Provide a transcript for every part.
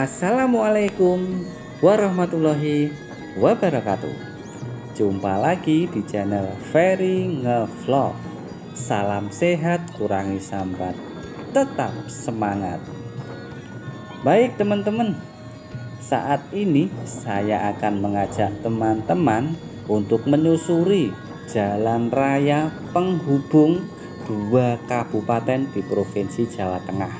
Assalamualaikum warahmatullahi wabarakatuh. Jumpa lagi di channel Ferry Ngevlog. Salam sehat, kurangi sambat, tetap semangat. Baik teman-teman, saat ini saya akan mengajak teman-teman untuk menyusuri jalan raya penghubung dua kabupaten di Provinsi Jawa Tengah,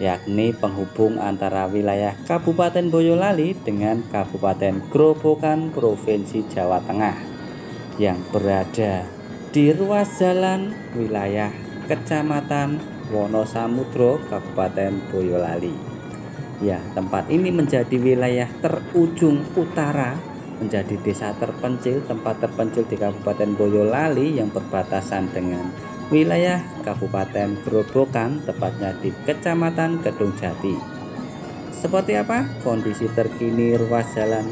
yakni penghubung antara wilayah Kabupaten Boyolali dengan Kabupaten Grobogan Provinsi Jawa Tengah yang berada di ruas jalan wilayah Kecamatan Wonosamodro Kabupaten Boyolali. Ya, tempat ini menjadi wilayah terujung utara, menjadi desa terpencil, tempat terpencil di Kabupaten Boyolali yang berbatasan dengan wilayah Kabupaten Grobogan, tepatnya di Kecamatan Kedungjati. Seperti apa kondisi terkini ruas jalan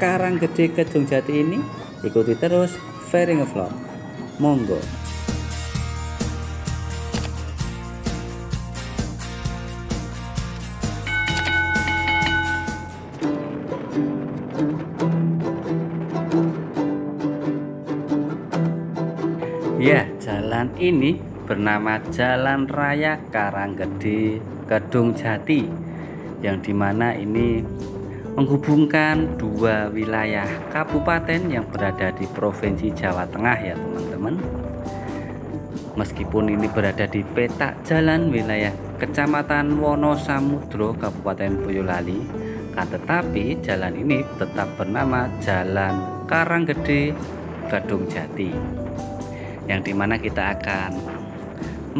Karanggede Kedungjati ini? Ikuti terus Ferry Ngevlog. Monggo. Ya, jalan ini bernama Jalan Raya Karanggede Kedungjati, yang dimana ini menghubungkan dua wilayah kabupaten yang berada di Provinsi Jawa Tengah ya teman-teman. Meskipun ini berada di petak jalan wilayah Kecamatan Wonosamodro Kabupaten Boyolali, kan tetapi jalan ini tetap bernama Jalan Karanggede Kedungjati, yang dimana kita akan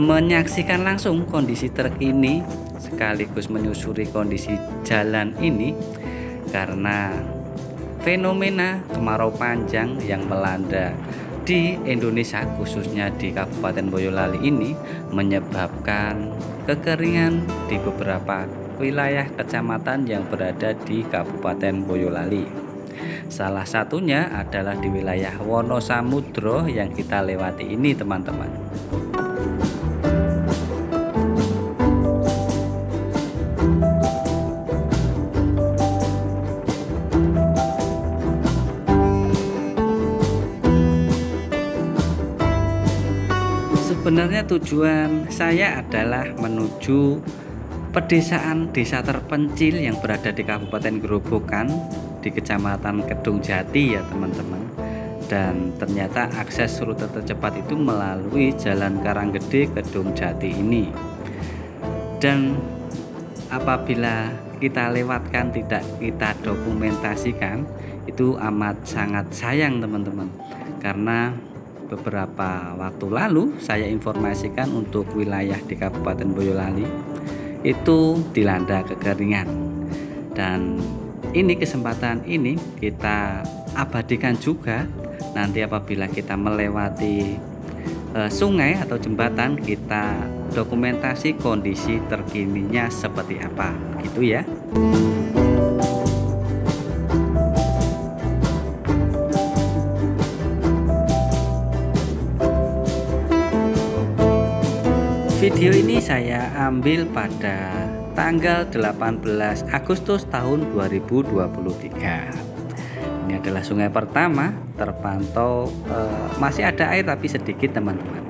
menyaksikan langsung kondisi terkini sekaligus menyusuri kondisi jalan ini karena fenomena kemarau panjang yang melanda di Indonesia, khususnya di Kabupaten Boyolali ini, menyebabkan kekeringan di beberapa wilayah kecamatan yang berada di Kabupaten Boyolali. Salah satunya adalah di wilayah Wonosamodro yang kita lewati ini teman-teman. Sebenarnya tujuan saya adalah menuju pedesaan desa terpencil yang berada di Kabupaten Grobogan di Kecamatan Kedungjati ya teman-teman, dan ternyata akses rute tercepat itu melalui Jalan Karanggede Kedungjati ini. Dan apabila kita lewatkan, tidak kita dokumentasikan, itu amat sangat sayang teman-teman, karena beberapa waktu lalu saya informasikan untuk wilayah di Kabupaten Boyolali itu dilanda kekeringan, dan ini kesempatan ini kita abadikan juga. Nanti apabila kita melewati sungai atau jembatan, kita dokumentasi kondisi terkininya seperti apa, gitu ya. Video ini saya ambil pada tanggal 18 Agustus tahun 2023. Ini adalah sungai pertama, terpantau masih ada air tapi sedikit teman-teman.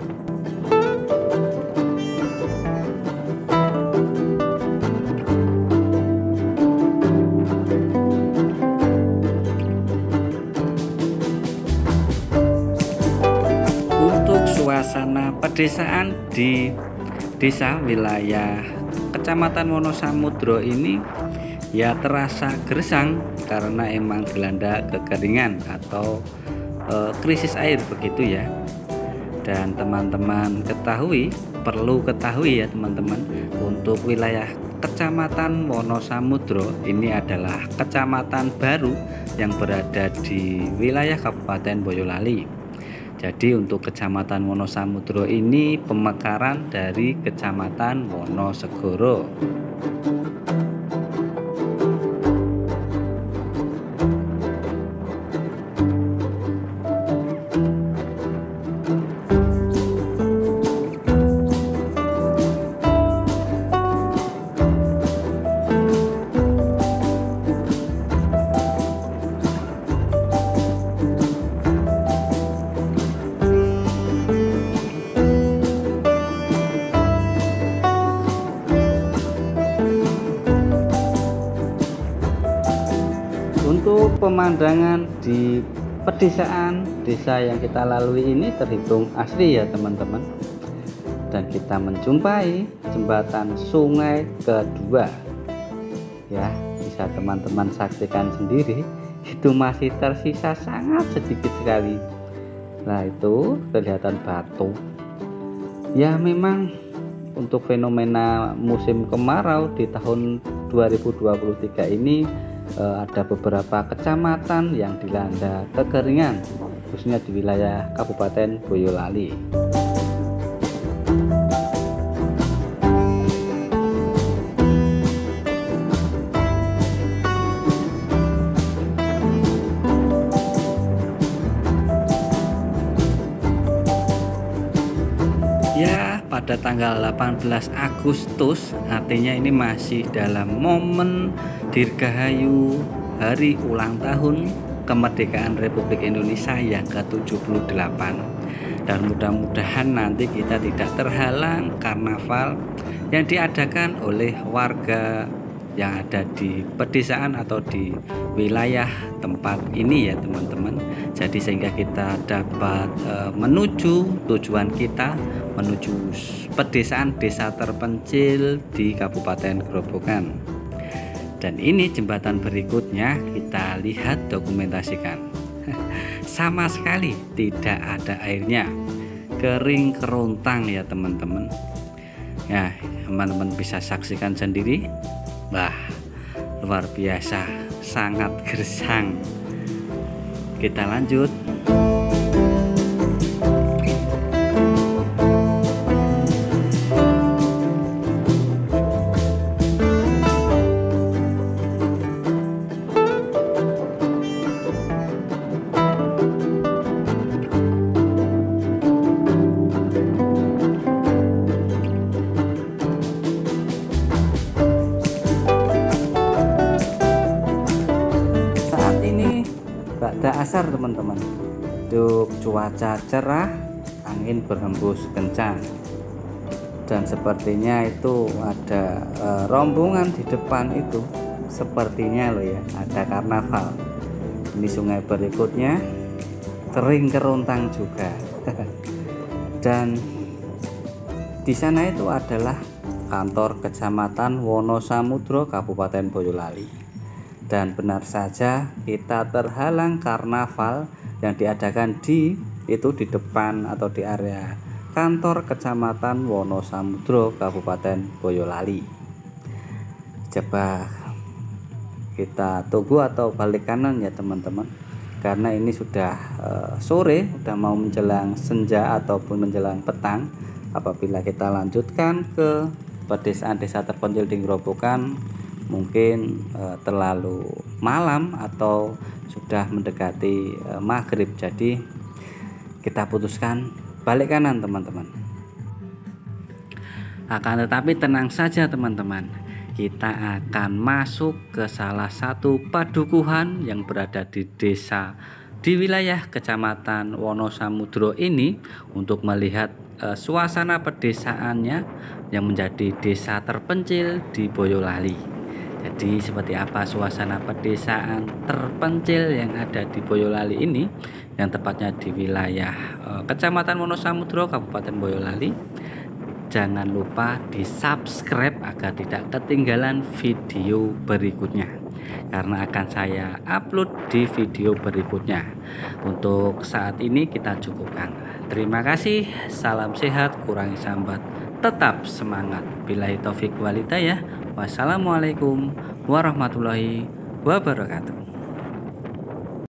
Untuk suasana pedesaan di desa wilayah Kecamatan Wonosamodro ini ya terasa gersang karena emang dilanda kekeringan atau krisis air begitu ya. Dan teman-teman perlu ketahui ya teman-teman, untuk wilayah Kecamatan Wonosamodro ini adalah kecamatan baru yang berada di wilayah Kabupaten Boyolali. Jadi untuk Kecamatan Wonosamodro ini pemekaran dari Kecamatan Wonosegoro. Untuk pemandangan di pedesaan, desa yang kita lalui ini terhitung asri ya teman-teman. Dan kita menjumpai jembatan sungai kedua. Ya, bisa teman-teman saksikan sendiri, itu masih tersisa sangat sedikit sekali. Nah, itu kelihatan batu. Ya, memang untuk fenomena musim kemarau di tahun 2023 ini ada beberapa kecamatan yang dilanda kekeringan, khususnya di wilayah Kabupaten Boyolali. Ya, pada tanggal 18 Agustus, artinya ini masih dalam momen Dirgahayu Hari Ulang Tahun Kemerdekaan Republik Indonesia yang ke-78. Dan mudah-mudahan nanti kita tidak terhalang karnaval yang diadakan oleh warga yang ada di pedesaan atau di wilayah tempat ini ya teman-teman. Jadi sehingga kita dapat menuju tujuan kita, menuju pedesaan desa terpencil di Kabupaten Grobogan. Dan ini jembatan berikutnya, kita lihat dokumentasikan. Sama sekali tidak ada airnya, kering kerontang ya teman-teman. Ya, teman-teman bisa saksikan sendiri. Wah, luar biasa, sangat gersang. Kita lanjut. Asar teman-teman, untuk cuaca cerah, angin berhembus kencang, dan sepertinya itu ada rombongan di depan itu, sepertinya loh ya, ada karnaval. Ini sungai berikutnya, kering kerontang juga. Dan di sana itu adalah kantor Kecamatan Wonosamodro, Kabupaten Boyolali. Dan benar saja kita terhalang karnaval yang diadakan di depan atau di area kantor Kecamatan Wonosamodro, Kabupaten Boyolali. Coba kita tunggu atau balik kanan ya teman-teman, karena ini sudah sore, sudah mau menjelang senja ataupun menjelang petang. Apabila kita lanjutkan ke pedesaan desa terpencil di Grobogan, mungkin terlalu malam atau sudah mendekati maghrib. Jadi kita putuskan balik kanan teman-teman. Akan tetapi tenang saja teman-teman, kita akan masuk ke salah satu padukuhan yang berada di desa di wilayah Kecamatan Wonosamodro ini untuk melihat suasana pedesaannya yang menjadi desa terpencil di Boyolali. Jadi seperti apa suasana pedesaan terpencil yang ada di Boyolali ini, yang tepatnya di wilayah Kecamatan Wonosamodro, Kabupaten Boyolali. Jangan lupa di subscribe agar tidak ketinggalan video berikutnya, karena akan saya upload di video berikutnya. Untuk saat ini kita cukupkan. Terima kasih, salam sehat, kurangi sambat, tetap semangat. Billahi taufik wal hidayah. Wassalamualaikum warahmatullahi wabarakatuh.